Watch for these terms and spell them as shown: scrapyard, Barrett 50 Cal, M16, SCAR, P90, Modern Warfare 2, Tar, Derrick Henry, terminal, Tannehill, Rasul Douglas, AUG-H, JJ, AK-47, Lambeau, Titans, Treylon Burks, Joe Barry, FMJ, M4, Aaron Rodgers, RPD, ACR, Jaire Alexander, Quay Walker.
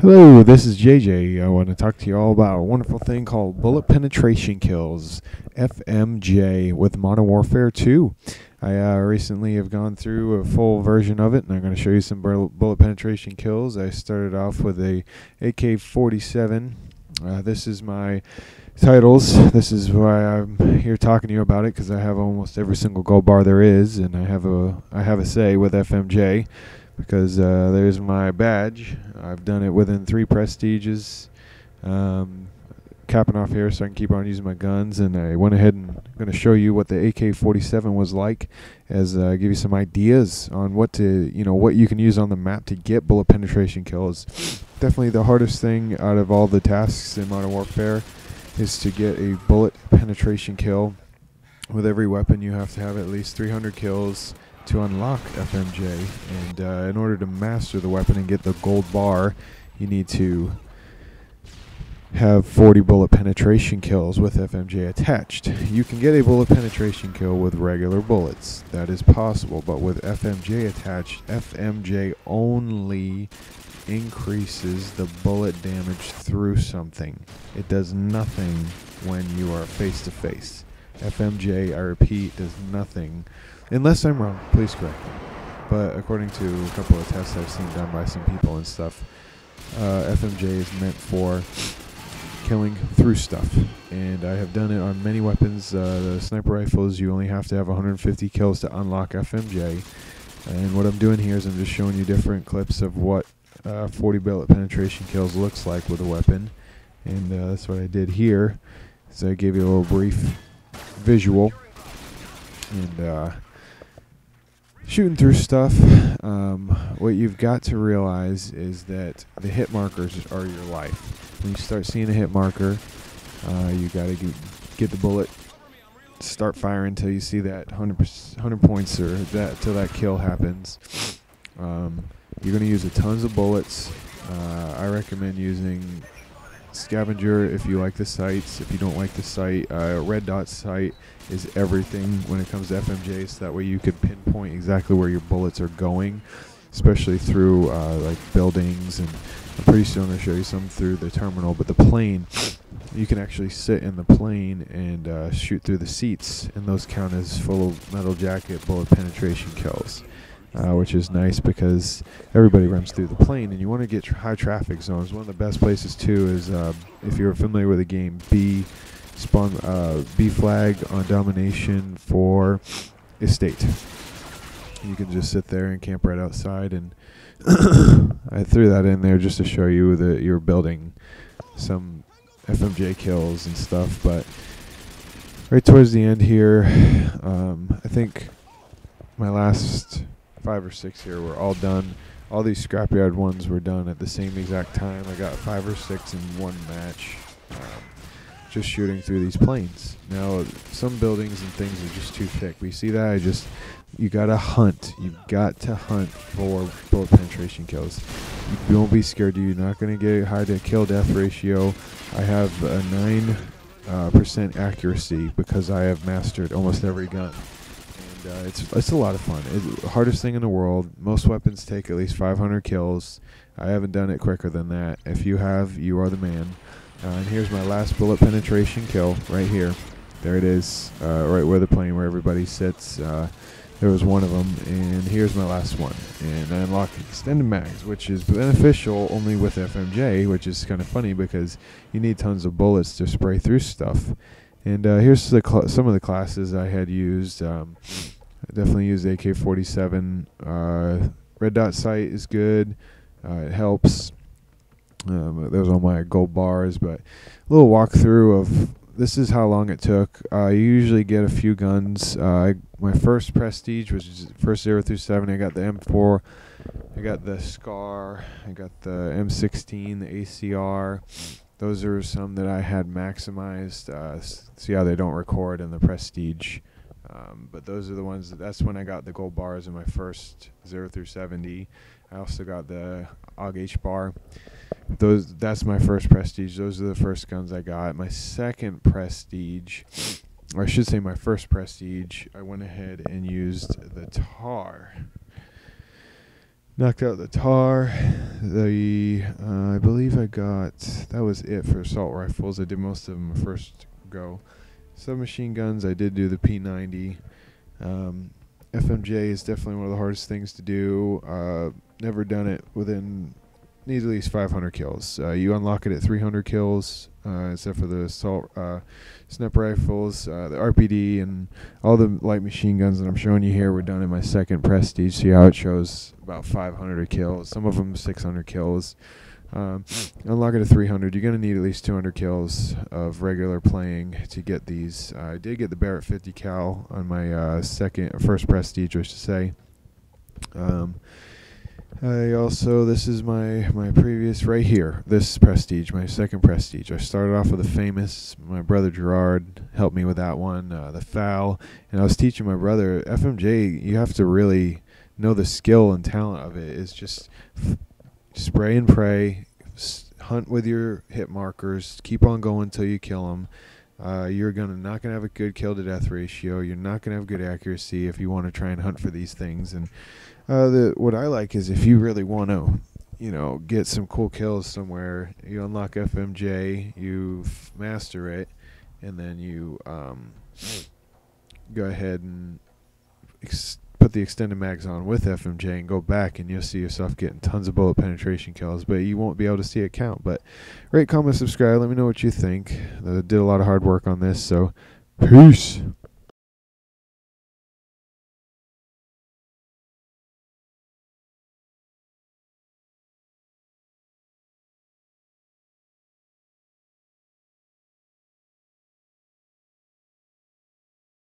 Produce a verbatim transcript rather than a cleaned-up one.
Hello, this is J J. I want to talk to you all about a wonderful thing called Bullet Penetration Kills, F M J, with Modern Warfare two. I uh, recently have gone through a full version of it, and I'm going to show you some bullet penetration kills. I started off with a A K forty-seven. Uh, this is my titles. This is why I'm here talking to you about it, because I have almost every single gold bar there is, and I have a, I have a say with F M J. Because uh, there's my badge. I've done it within three prestiges. Um, capping off here so I can keep on using my guns. And I went ahead and going to show you what the A K forty-seven was like, as uh, give you some ideas on what to, you know, what you can use on the map to get bullet penetration kills. Definitely the hardest thing out of all the tasks in Modern Warfare is to get a bullet penetration kill. With every weapon, you have to have at least three hundred kills to unlock F M J, and uh, in order to master the weapon and get the gold bar, you need to have forty bullet penetration kills with F M J attached. You can get a bullet penetration kill with regular bullets, that is possible, but with F M J attached, F M J only increases the bullet damage through something. It does nothing when you are face to face. F M J, I repeat, does nothing. Unless I'm wrong, please correct me. But according to a couple of tests I've seen done by some people and stuff, uh, F M J is meant for killing through stuff. And I have done it on many weapons. Uh, the sniper rifles, you only have to have one hundred fifty kills to unlock F M J. And what I'm doing here is I'm just showing you different clips of what uh, forty bullet penetration kills looks like with a weapon. And uh, that's what I did here. So I gave you a little brief visual. And uh, shooting through stuff, um, what you've got to realize is that the hit markers are your life. When you start seeing a hit marker, uh, you got to get the bullet, start firing until you see that one hundred points or that till that kill happens. Um, you're going to use a tons of bullets. Uh, I recommend using scavenger if you like the sights. If you don't like the sight, uh, red dot sight is everything when it comes to F M J, so that way you could pinpoint exactly where your bullets are going, especially through uh, like buildings, and I'm pretty soon I'm going to show you some through the terminal, but the plane, you can actually sit in the plane and uh, shoot through the seats, and those count as full metal jacket bullet penetration kills. Uh, which is nice because everybody runs through the plane, and you want to get tr high traffic zones. One of the best places too is uh, if you're familiar with the game B, spawn uh, B flag on domination for estate. You can just sit there and camp right outside, and I threw that in there just to show you that you're building some F M J kills and stuff. But right towards the end here, um, I think my last five or six here were all done. All these scrapyard ones were done at the same exact time. I got five or six in one match, um, just shooting through these planes. Now some buildings and things are just too thick. We see that. I just you gotta hunt. You've got to hunt for bullet penetration kills. You don't be scared. You're not gonna get high to kill death ratio. I have a nine uh, percent accuracy because I have mastered almost every gun. Uh, it's it's a lot of fun. It's the hardest thing in the world. Most weapons take at least five hundred kills. I haven't done it quicker than that. If you have, you are the man. Uh, and here's my last bullet penetration kill right here. There it is, uh, right where the plane, where everybody sits. Uh, there was one of them, and here's my last one. And I unlocked extended mags, which is beneficial only with F M J, which is kind of funny because you need tons of bullets to spray through stuff. And uh, here's the cl some of the classes I had used. Um, I definitely used A K forty-seven. Uh, red dot sight is good. Uh, it helps. Um, those are my gold bars. But a little walkthrough of this is how long it took. I uh, usually get a few guns. Uh, I, my first prestige was first zero through seven. I got the M four. I got the SCAR. I got the M sixteen, the A C R. Those are some that I had maximized. Uh, see how they don't record in the prestige. Um, but those are the ones, that that's when I got the gold bars in my first zero through seventy. I also got the A U G H bar. Those, that's my first prestige. Those are the first guns I got. My second prestige, or I should say my first prestige, I went ahead and used the Tar. Knocked out the Tar. The uh, I believe I got, that was it for assault rifles. I did most of them first go. Submachine guns, I did do the P ninety. Um, F M J is definitely one of the hardest things to do. Uh, never done it within, need at least five hundred kills. Uh, you unlock it at three hundred kills, uh, except for the assault uh, sniper rifles, uh, the R P D, and all the light machine guns that I'm showing you here were done in my second prestige. See how it shows about five hundred kills, some of them six hundred kills. Um, unlock it at three hundred. You're going to need at least two hundred kills of regular playing to get these. Uh, I did get the Barrett fifty Cal on my uh, second, first prestige, I should say. Um, I also, this is my, my previous, right here, this prestige, my second prestige. I started off with a famous, my brother Gerard helped me with that one, uh, the foul, and I was teaching my brother, F M J, you have to really know the skill and talent of it. It's just f spray and pray, s hunt with your hit markers, keep on going till you kill them. Uh, you're gonna not going to have a good kill to death ratio. You're not going to have good accuracy if you want to try and hunt for these things. And uh, the, what I like is if you really want to, you know, get some cool kills somewhere, you unlock F M J, you f master it, and then you um, go ahead and ex put the extended mags on with F M J and go back, and you'll see yourself getting tons of bullet penetration kills, but you won't be able to see it count. But rate, comment, subscribe. Let me know what you think. I did a lot of hard work on this, so peace.